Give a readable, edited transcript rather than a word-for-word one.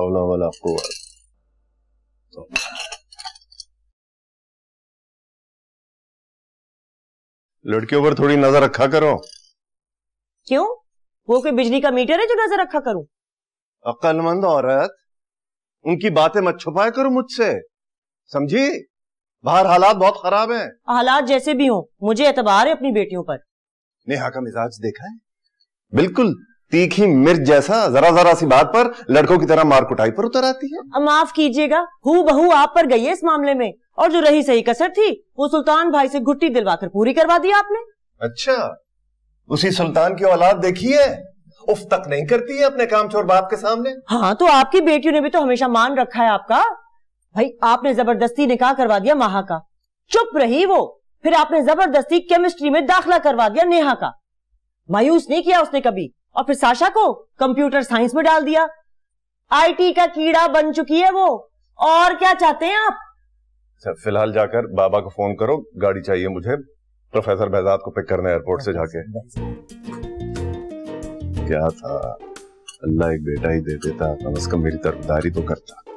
हौला वला कुव्वत। लड़कियों पर थोड़ी नजर रखा करो। क्यों, वो कोई बिजली का मीटर है जो नजर रखा करूं? अक्लमंद औरत, उनकी बातें मत छुपाया करो मुझसे, समझी? बाहर हालात बहुत खराब हैं। हालात जैसे भी हों, मुझे एतबार है अपनी बेटियों पर। नेहा का मिजाज देखा है, बिल्कुल तीखी मिर्च जैसा, जरा जरा सी बात पर लड़कों की तरह मार कुटाई पर उतर आती है। माफ कीजिएगा, हूँ बहू आप पर गई है इस मामले में, और जो रही सही कसर थी वो सुल्तान भाई से घुट्टी दिलवाकर पूरी करवा दी आपने। अच्छा, उसी सुल्तान की औलाद देखी है, उफ तक नहीं करती है अपने कामचोर बाप के सामने। हाँ, तो आपकी बेटियों ने भी तो हमेशा मान रखा है आपका। भाई आपने जबरदस्ती निकाह करवा दिया माहा का, चुप रही वो। फिर आपने जबरदस्ती केमिस्ट्री में दाखिला करवा दिया नेहा का, मायूस नहीं किया उसने कभी। और फिर साशा को कंप्यूटर साइंस में डाल दिया, IT का कीड़ा बन चुकी है वो। और क्या चाहते हैं आप? सर फिलहाल जाकर बाबा को फोन करो, गाड़ी चाहिए मुझे प्रोफेसर फैजाद को पिक करने एयरपोर्ट से जाके। क्या था, अल्लाह एक बेटा ही दे देता, कम से कम मेरी तरफदारी तो करता।